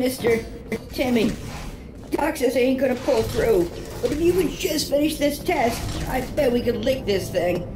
Hey, Mr. Timmy. Doc says I ain't gonna pull through, but if you would just finish this test, I bet we could lick this thing.